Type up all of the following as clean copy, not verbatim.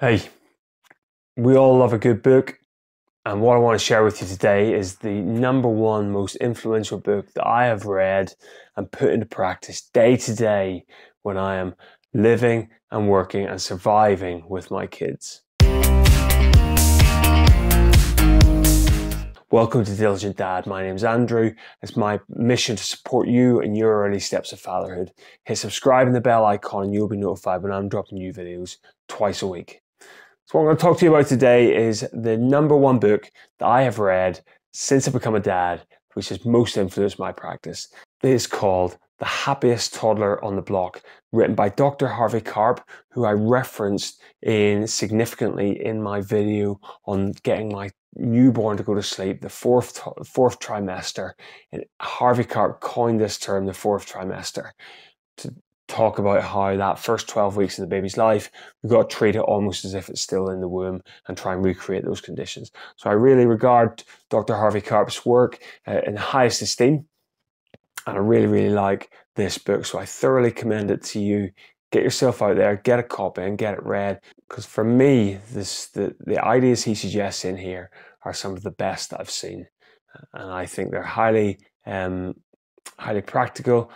Hey, we all love a good book, and what I want to share with you today is the #1 most influential book that I have read and put into practice day to day when I am living and working and surviving with my kids. Welcome to Diligent Dad. My name's Andrew. It's my mission to support you in your early steps of fatherhood. Hit subscribe and the bell icon and you'll be notified when I'm dropping new videos twice a week. So what I'm going to talk to you about today is the #1 book that I have read since I've become a dad, which has most influenced my practice. It is called The Happiest Toddler on the Block, written by Dr. Harvey Karp, who I referenced significantly in my video on getting my newborn to go to sleep, the fourth trimester. And Harvey Karp coined this term, the fourth trimester, to talk about how that first 12 weeks of the baby's life, we've got to treat it almost as if it's still in the womb and try and recreate those conditions. So I really regard Dr. Harvey Karp's work in the highest esteem, and I really like this book. So I thoroughly commend it to you. Get yourself out there, get a copy and get it read. Because for me, the ideas he suggests in here are some of the best that I've seen. And I think they're highly practical,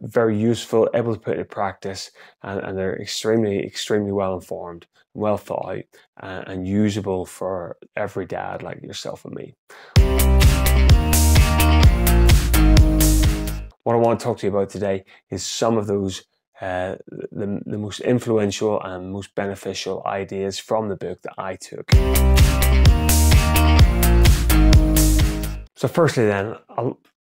very useful, able to put into practice, and they're extremely well informed, well thought out, and usable for every dad like yourself and me. What I want to talk to you about today is some of those the most influential and most beneficial ideas from the book that I took. So firstly then,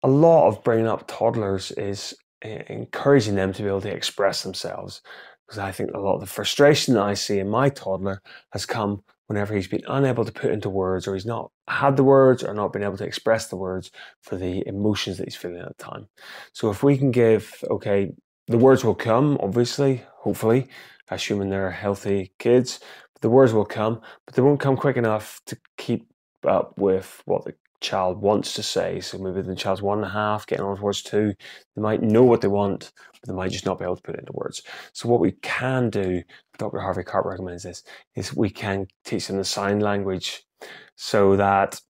a lot of bringing up toddlers is encouraging them to be able to express themselves, because I think a lot of the frustration that I see in my toddler has come whenever he's been unable to put into words, or he's not had the words or not been able to express the words for the emotions that he's feeling at the time. So if we can give, okay, the words will come, obviously, hopefully, assuming they're healthy kids. But the words will come, but they won't come quick enough to keep up with what the child wants to say. So maybe the child's 1.5, getting on towards 2. They might know what they want, but they might just not be able to put it into words. So what we can do, Dr. Harvey Karp recommends this, is we can teach them the sign language so that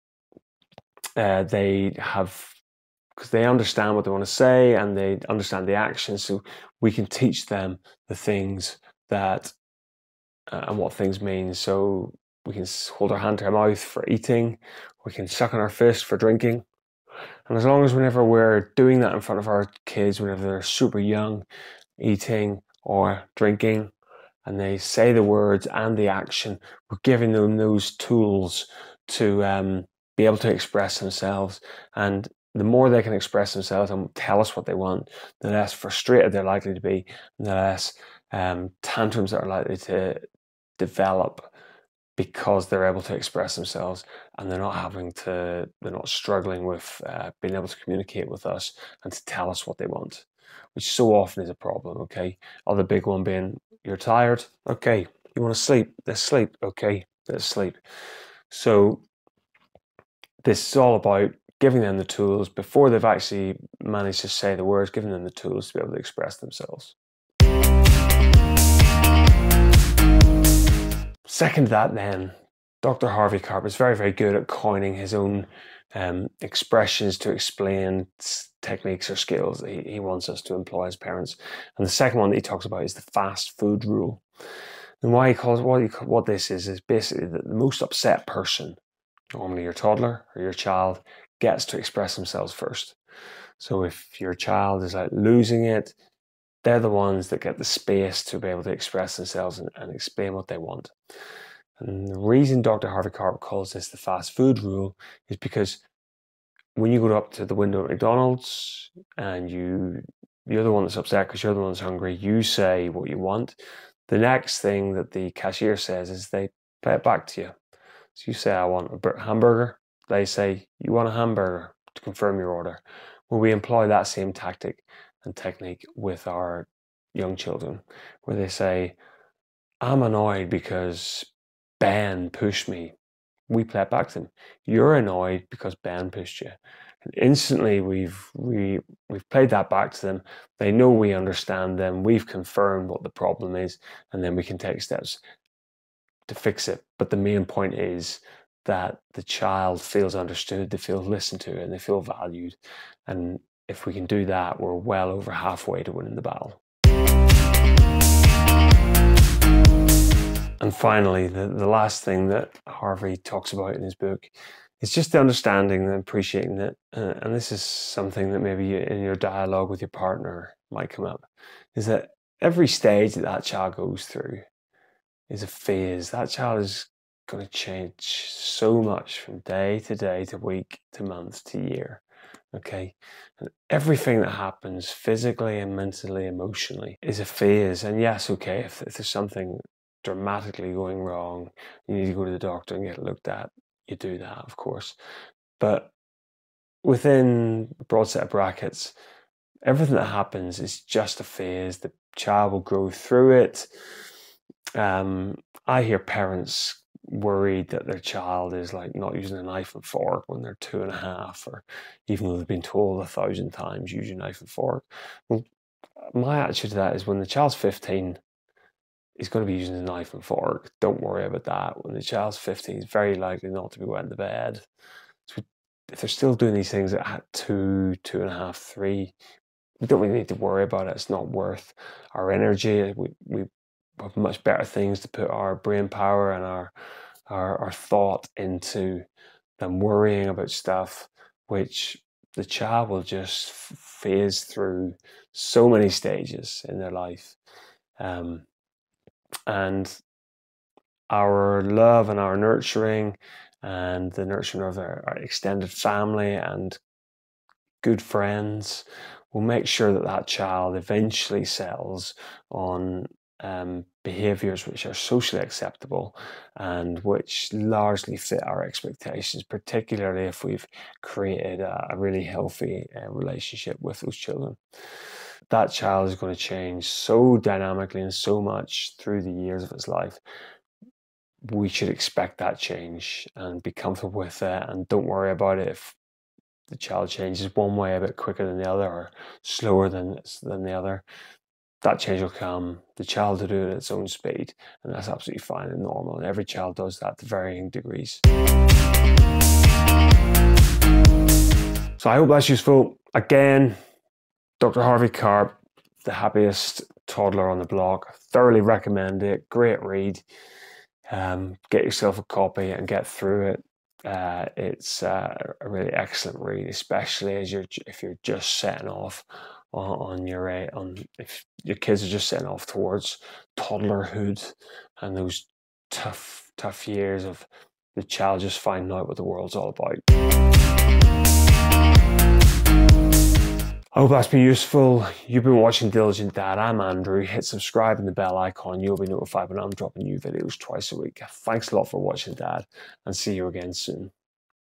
because they understand what they want to say and they understand the actions, so we can teach them the things that and what things mean. So we can hold our hand to our mouth for eating, we can suck on our fist for drinking, and as long as whenever we're doing that in front of our kids, whenever they're super young, eating or drinking, and they say the words and the action, we're giving them those tools to be able to express themselves. And the more they can express themselves and tell us what they want, the less frustrated they're likely to be, and the less tantrums that are likely to develop, because they're able to express themselves and they're not struggling with being able to communicate with us and to tell us what they want, which so often is a problem, okay? Other big one being, you're tired, okay, you want to sleep, let's sleep, okay, let's sleep. So this is all about giving them the tools before they've actually managed to say the words, giving them the tools to be able to express themselves. Second to that then, Dr. Harvey Karp is very good at coining his own expressions to explain techniques or skills that he wants us to employ as parents. And the second one that he talks about is the fast food rule. And why he calls what this is basically that the most upset person, normally your toddler or your child, gets to express themselves first. So if your child is like losing it, they're the ones that get the space to be able to express themselves and explain what they want. And the reason Dr. Harvey Karp calls this the fast food rule is because when you go up to the window at McDonald's and you're the one that's upset because you're the one that's hungry, you say what you want. The next thing that the cashier says is they play it back to you. So you say, I want a hamburger. They say, you want a hamburger, to confirm your order. Well, we employ that same tactic and technique with our young children, where they say, I'm annoyed because Ben pushed me. We play it back to them. You're annoyed because Ben pushed you. And instantly we've played that back to them. They know we understand them. We've confirmed what the problem is, and then we can take steps to fix it. But the main point is that the child feels understood, they feel listened to, and they feel valued. And if we can do that, we're well over halfway to winning the battle. And finally, the last thing that Harvey talks about in his book is just the understanding and appreciating it. And this is something that maybe in your dialogue with your partner might come up, is that every stage that child goes through is a phase. That child is going to change so much from day to week to month to year. Okay, and everything that happens physically and mentally, emotionally, is a phase. And yes, okay, if there's something dramatically going wrong, you need to go to the doctor and get it looked at, you do that, of course. But within a broad set of brackets, everything that happens is just a phase. The child will grow through it. I hear parents worried that their child is like not using a knife and fork when they're 2.5, or even though they've been told 1,000 times use your knife and fork. Well, my attitude to that is, when the child's 15, he's going to be using a knife and fork. Don't worry about that. When the child's 15, he's very likely not to be wet in the bed. So if they're still doing these things at 2, 2.5, 3, we don't really need to worry about it. It's not worth our energy. We have much better things to put our brain power and our thought into than worrying about stuff which the child will just phase through so many stages in their life. And our love and our nurturing and the nurturing of our extended family and good friends will make sure that that child eventually settles on behaviors which are socially acceptable and which largely fit our expectations, particularly if we've created a really healthy relationship with those children. That child is going to change so dynamically and so much through the years of its life. We should expect that change and be comfortable with it, and don't worry about it if the child changes one way a bit quicker than the other or slower than the other. That change will come. The child will do it at its own speed, and that's absolutely fine and normal. And every child does that to varying degrees. So I hope that's useful. Again, Dr. Harvey Karp, The Happiest Toddler on the Block. Thoroughly recommend it. Great read. Get yourself a copy and get through it. It's a really excellent read, especially as if you're just setting off if your kids are just setting off towards toddlerhood and those tough years of the child just finding out what the world's all about. I hope that's been useful. You've been watching Diligent Dad. I'm Andrew. Hit subscribe and the bell icon. You'll be notified when I'm dropping new videos twice a week. Thanks a lot for watching, Dad, and see you again soon.